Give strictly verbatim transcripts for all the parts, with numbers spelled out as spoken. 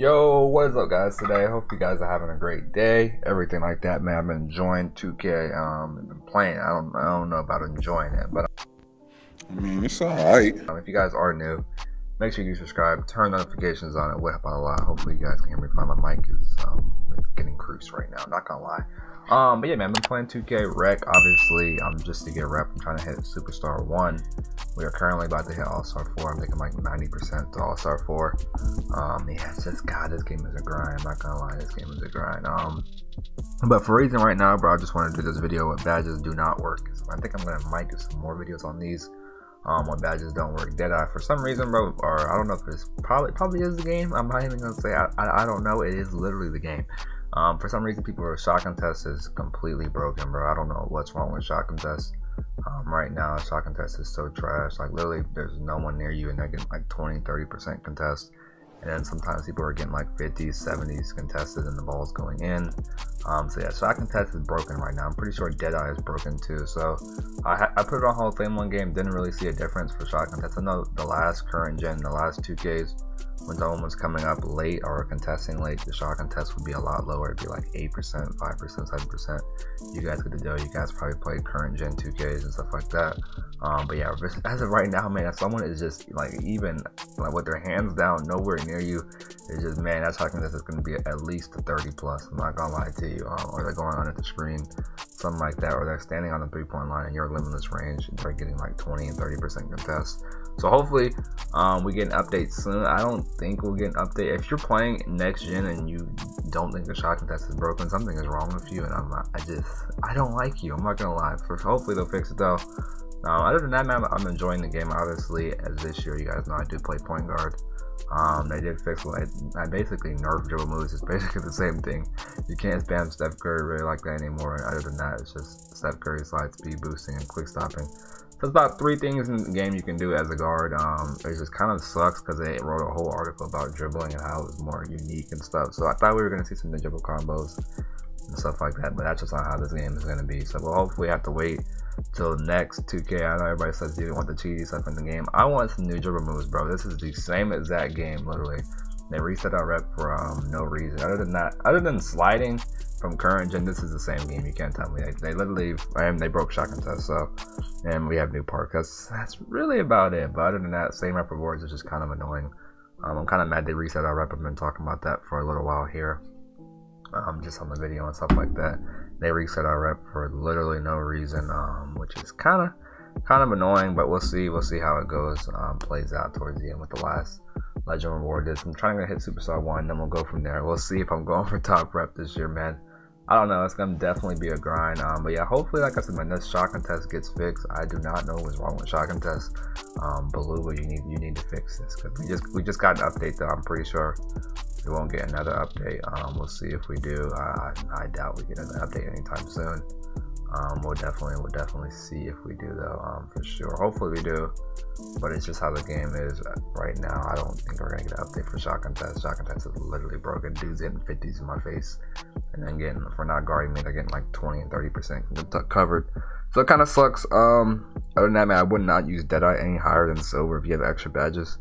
Yo, what is up guys? Today I hope you guys are having a great day, everything like that, man. I've been enjoying two K, um I've been playing. I don't I don't know about enjoying it, but I mean it's alright. Um, if you guys are new, make sure you subscribe, turn notifications on, it will help out a lot. Hopefully you guys can hear me fine. My mic is um it's getting creased right now, not gonna lie. Um but yeah man, I've been playing two K Rec, obviously. I'm um, just to get rep, I'm trying to hit Superstar one. We are currently about to hit All-Star four. I'm thinking like ninety percent to All-Star four. Um, yeah, it's just, God, this game is a grind. I'm not gonna lie, this game is a grind. Um, but for reason right now, bro, I just wanted to do this video when badges do not work. So I think I'm gonna might do some more videos on these um, when badges don't work. Deadeye, for some reason, bro, or I don't know if it's probably probably is the game. I'm not even gonna say I, I, I don't know. It is literally the game. Um, for some reason, people are Shot Contest is completely broken, bro. I don't know what's wrong with Shot Contest. Um, right now, Shot Contest is so trash. Like, literally, there's no one near you, and they're getting like twenty, thirty percent contest. And then sometimes people are getting like fifties, seventies contested, and the ball's going in. Um, so, yeah, Shot Contest is broken right now. I'm pretty sure Deadeye is broken too. So, I, ha I put it on Hall of Fame one game, didn't really see a difference for Shot Contest. I know the last current gen, the last two Ks, when someone was coming up late or contesting late, the Shot Contest would be a lot lower. It'd be like eight percent, five percent, seven percent. You guys get the deal. You guys probably play current gen two Ks and stuff like that. Um, but yeah, as of right now, man, if someone is just like even like with their hands down, nowhere near you, it's just, man, that Shot Contest is going to be at least thirty plus. I'm not going to lie to you. Um, or they're going on at the screen, something like that, or they're standing on the three-point line and you're limitless range and they're getting like twenty and thirty percent contest. So hopefully um, we get an update soon. I don't think we'll get an update. If you're playing next gen and you don't think the Shot Contest is broken, something is wrong with you, and I'm not, I just, I don't like you. I'm not gonna lie. For, hopefully they'll fix it though. Um, other than that, man, I'm enjoying the game. Obviously, as this year, you guys know I do play point guard. Um, they did fix what I, I basically nerfed dribble moves. It's basically the same thing. You can't spam Steph Curry really like that anymore. And other than that, it's just Steph Curry slide speed boosting and quick stopping. So it's about three things in the game you can do as a guard. Um, it just kind of sucks because they wrote a whole article about dribbling and how it was more unique and stuff. So I thought we were going to see some dribble combos and stuff like that, but that's just not how this game is going to be. So we'll hopefully have to wait till next two K. I know everybody says you want the cheesy stuff in the game. I want some new dribble moves, bro. This is the same exact game, literally. They reset our rep for um, no reason. Other than that, other than sliding from current gen, this is the same game. You can't tell me they, they literally I am they broke Shot Contest. So, and we have new park. That's that's really about it. But other than that, same rep rewards is just kind of annoying. Um, I'm kind of mad they reset our rep. I've been talking about that for a little while here. Um, just on the video and stuff like that. They reset our rep for literally no reason, um, which is kind of kind of annoying, but we'll see. We'll see how it goes, um, plays out towards the end with the last legend reward is. I'm trying to hit Superstar one, then we'll go from there. We'll see if I'm going for top rep this year, man. I don't know. It's going to definitely be a grind. Um, but yeah, hopefully, like I said, my next Shot Contest gets fixed. I do not know what's wrong with Shot Contest. Um, Baluba, you need you need to fix this, because we just, we just got an update, though. I'm pretty sure we won't get another update. Um, we'll see if we do. I, I doubt we get an update anytime soon. Um, we'll definitely we'll definitely see if we do though, um, for sure. Hopefully we do, but it's just how the game is right now. I don't think we're gonna get an update for Shot Contest. Shot Contest is literally broken. Dudes hitting fifties in my face, and then getting, if we're not guarding me, they're getting like twenty and thirty percent covered. So it kind of sucks. Um, other than that, man, I would not use Deadeye any higher than silver. If you have extra badges,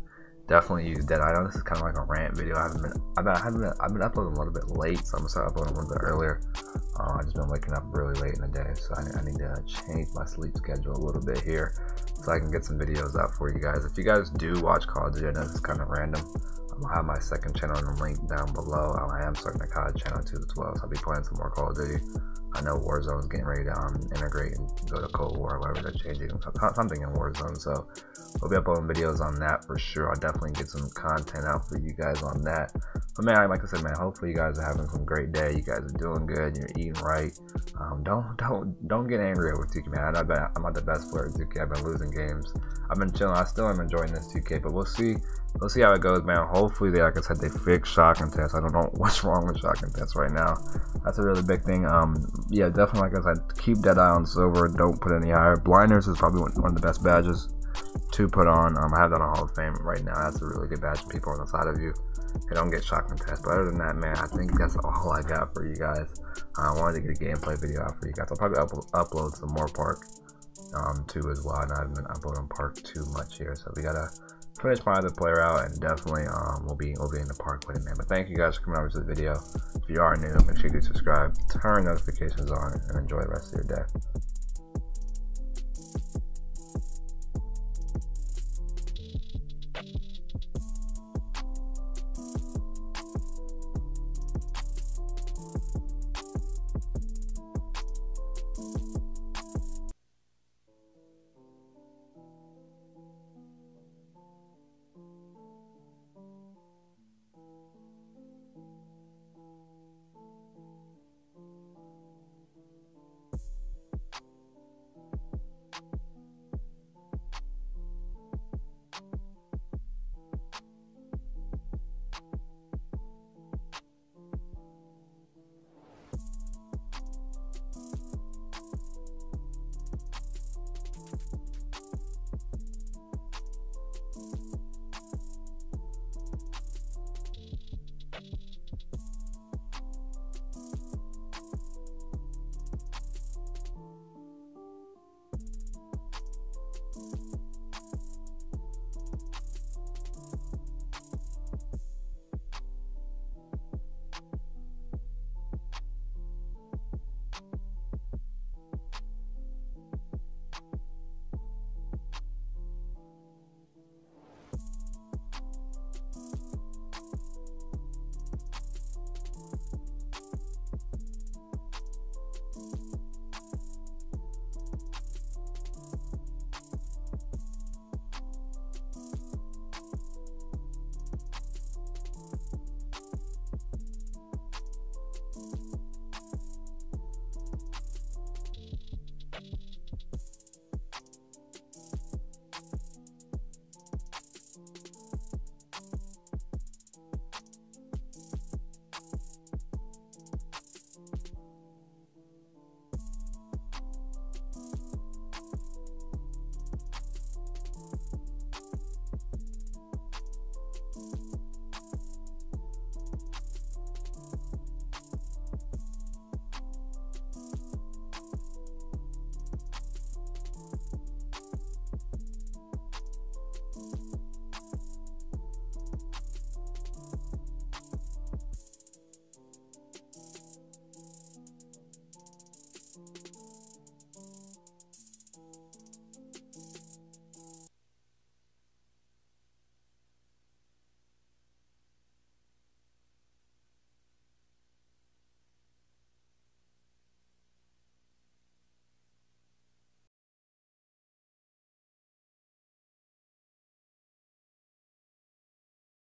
definitely use Deadeye. I know this is kind of like a rant video. I haven't been, I've been, I haven't been, I've been uploading a little bit late, so I'm gonna start uploading a little bit earlier. Uh, I've just been waking up really late in the day, so I, I need to change my sleep schedule a little bit here so I can get some videos out for you guys. If you guys do watch Call of Duty, I know this is kind of random. Um, I'll have my second channel and the link down below. Um, I am starting a C O D channel too as well, so I'll be playing some more Call of Duty. I know Warzone is getting ready to um, integrate and go to Cold War, or whatever they're changing, something in Warzone. So we'll be uploading videos on that for sure. I'll definitely get some content out for you guys on that. But man, like I said, man, hopefully you guys are having some great day. You guys are doing good. You're eating right. Um, don't don't don't get angry over two K, man. I've been, I'm not the best player at two K. I've been losing games. I've been chilling. I still am enjoying this two K, but we'll see. We'll see how it goes, man. Hopefully, they, like I said, they fix Shot Contest. I don't know what's wrong with Shot Contest right now. That's a really big thing. Um, yeah, definitely, like I said, keep Deadeye on silver. Don't put any higher. Blinders is probably one of the best badges to put on. Um, I have that on Hall of Fame right now. That's a really good badge. People on the side of you, they don't get Shot Contest. But other than that, man, I think that's all I got for you guys. I wanted to get a gameplay video out for you guys. I'll probably up upload some more Park um, two as well. And I haven't been uploading Park too much here, so we gotta put his private player out, and definitely um we'll be we'll be in the park with him, man. But thank you guys for coming over to the video. If you are new, make sure you subscribe, turn notifications on, and enjoy the rest of your day.